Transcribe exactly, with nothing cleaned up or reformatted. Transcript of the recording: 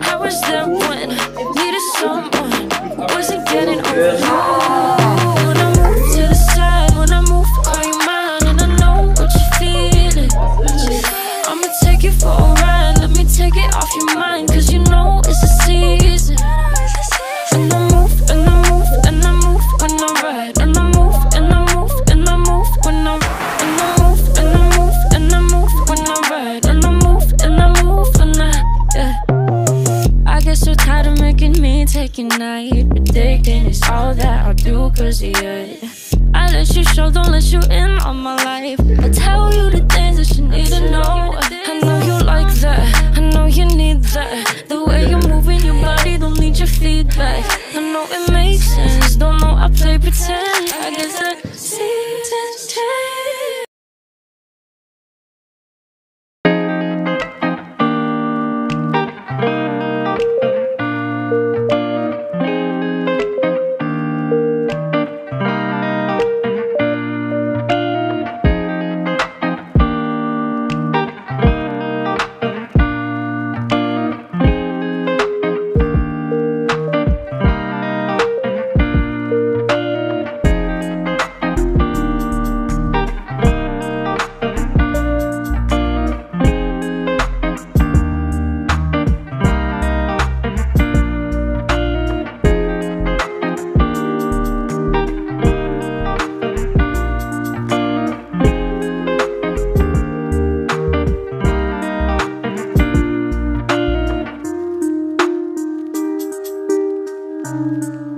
I was there when needed someone. I wasn't getting over you. When I move to the side, when I move, are you mine? And I know what you're feeling. I'ma take it for a ride. Let me take it off your mind, cause you know it's the season. And I move, and I move, and I move when I ride. And I move, and I move, and I move when I ride. And I move, and I move, and I move when I ride. And I move, and I move when I, yeah. I get so tired of making me take your night, but taking is all that I'll do, cause yeah, I let you show, don't let you in on my life. I tell you the things that you need to know. I know you like that, I know you need that. The way you're moving your body, don't need your feedback. I know it makes sense, don't know I play pretend. I guess that seasons change. Thank you.